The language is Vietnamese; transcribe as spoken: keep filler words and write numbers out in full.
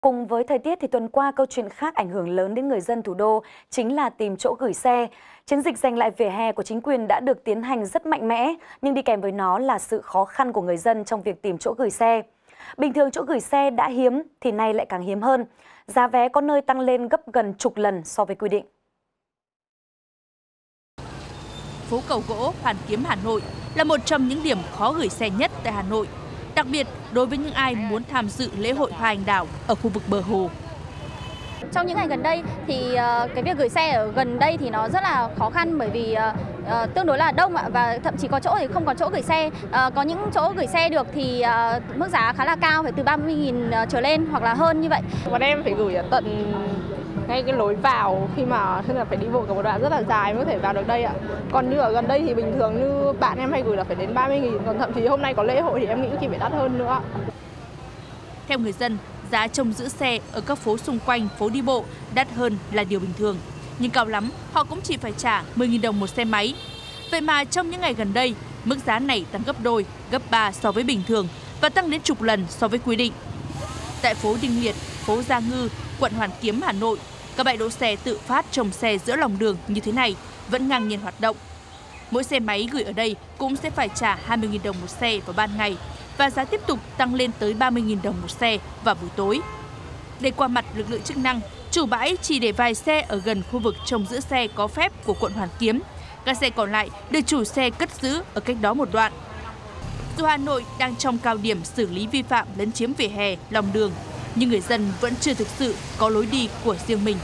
Cùng với thời tiết thì tuần qua câu chuyện khác ảnh hưởng lớn đến người dân thủ đô chính là tìm chỗ gửi xe. Chiến dịch giành lại vỉa hè của chính quyền đã được tiến hành rất mạnh mẽ, nhưng đi kèm với nó là sự khó khăn của người dân trong việc tìm chỗ gửi xe. Bình thường chỗ gửi xe đã hiếm thì nay lại càng hiếm hơn. Giá vé có nơi tăng lên gấp gần chục lần so với quy định. Phố Cầu Gỗ, Hoàn Kiếm, Hà Nội là một trong những điểm khó gửi xe nhất tại Hà Nội. Đặc biệt đối với những ai muốn tham dự lễ hội Hoa Anh Đào ở khu vực bờ hồ. Trong những ngày gần đây thì cái việc gửi xe ở gần đây thì nó rất là khó khăn bởi vì uh, tương đối là đông ạ, và thậm chí có chỗ thì không còn chỗ gửi xe. Uh, có những chỗ gửi xe được thì uh, mức giá khá là cao, phải từ ba mươi nghìn trở lên hoặc là hơn như vậy. Bọn em phải gửi ở tận ngay cái lối vào khi mà thế là phải đi bộ cả một đoạn rất là dài mới có thể vào được đây ạ. Còn như ở gần đây thì bình thường như bạn em hay gửi là phải đến ba mươi nghìn, còn thậm chí hôm nay có lễ hội thì em nghĩ khi phải đắt hơn nữa. Theo người dân, giá trông giữ xe ở các phố xung quanh phố đi bộ đắt hơn là điều bình thường. Nhưng cao lắm, họ cũng chỉ phải trả mười nghìn đồng một xe máy. Vậy mà trong những ngày gần đây, mức giá này tăng gấp đôi, gấp ba so với bình thường và tăng đến chục lần so với quy định. Tại phố Đinh Liệt, phố Gia Ngư, quận Hoàn Kiếm, Hà Nội, các bãi đỗ xe tự phát trồng xe giữa lòng đường như thế này vẫn ngang nhiên hoạt động. Mỗi xe máy gửi ở đây cũng sẽ phải trả hai mươi nghìn đồng một xe vào ban ngày và giá tiếp tục tăng lên tới ba mươi nghìn đồng một xe vào buổi tối. Để qua mặt lực lượng chức năng, chủ bãi chỉ để vài xe ở gần khu vực trồng giữ xe có phép của quận Hoàn Kiếm. Các xe còn lại được chủ xe cất giữ ở cách đó một đoạn. Dù Hà Nội đang trong cao điểm xử lý vi phạm lấn chiếm vỉa hè, lòng đường, nhưng người dân vẫn chưa thực sự có lối đi của riêng mình.